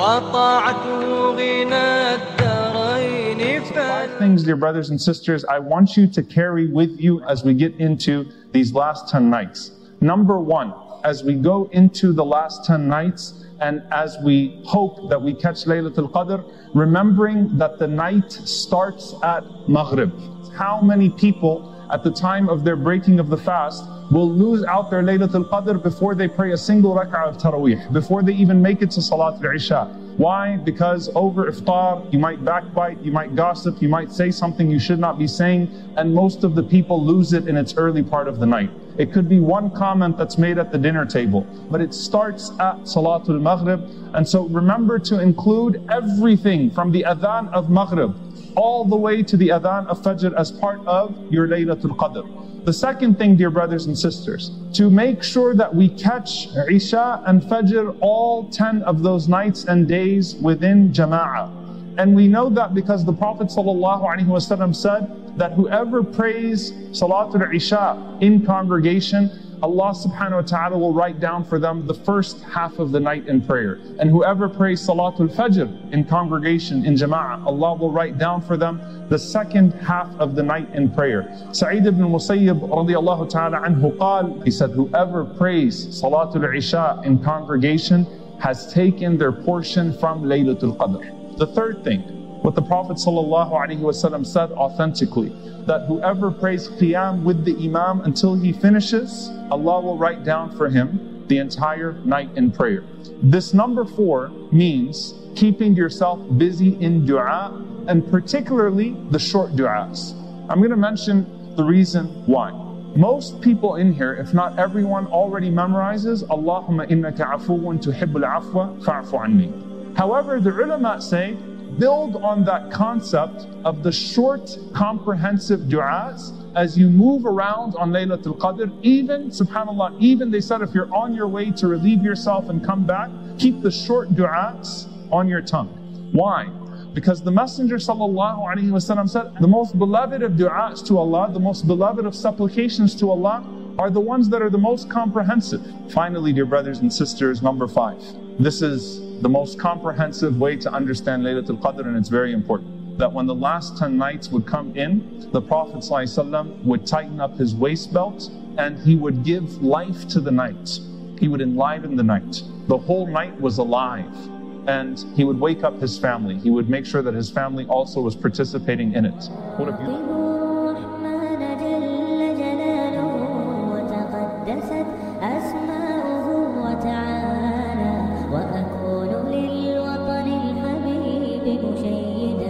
Five things, dear brothers and sisters, I want you to carry with you as we get into these last 10 nights. Number one, as we go into the last 10 nights, and as we hope that we catch Laylatul Qadr, remembering that the night starts at Maghrib. How many people at the time of their breaking of the fast will lose out their Laylatul Qadr before they pray a single raka'ah of taraweeh, before they even make it to Salatul Isha. Why? Because over iftar, you might backbite, you might gossip, you might say something you should not be saying, and most of the people lose it in its early part of the night. It could be one comment that's made at the dinner table, but it starts at Salatul Maghrib. And so remember to include everything from the Adhan of Maghrib all the way to the Adhan of Fajr as part of your Laylatul Qadr. The second thing, dear brothers and sisters, to make sure that we catch Isha and Fajr all 10 of those nights and days within Jama'ah. And we know that because the Prophet ﷺ said that whoever prays Salatul Isha in congregation, Allah Subhanahu wa Taala will write down for them the first half of the night in prayer. And whoever prays Salatul Fajr in congregation, in Jama'ah, Allah will write down for them the second half of the night in prayer. Sa'id ibn Musayyib radiAllahu taala anhu, he said, whoever prays Salatul Isha in congregation has taken their portion from Laylatul Qadr. The third thing, what the Prophet ﷺ said authentically, that whoever prays Qiyam with the Imam until he finishes, Allah will write down for him the entire night in prayer. This number 4 means keeping yourself busy in du'a, and particularly the short du'as. I'm going to mention the reason why. Most people in here, if not everyone, already memorizes Allahumma innaka afuwun tuhibbul afwa fa'afu anee. However, the ulama say, build on that concept of the short, comprehensive du'as as you move around on Laylatul Qadr. Even, SubhanAllah, even they said if you're on your way to relieve yourself and come back, keep the short du'as on your tongue. Why? Because the Messenger ﷺ said, the most beloved of du'as to Allah, the most beloved of supplications to Allah, are the ones that are the most comprehensive. Finally, dear brothers and sisters, number 5. This is the most comprehensive way to understand Laylatul Qadr, and it's very important that when the last 10 nights would come in, the Prophet ﷺ would tighten up his waist belt and he would give life to the night. He would enliven the night. The whole night was alive, and he would wake up his family. He would make sure that his family also was participating in it. What a beautiful...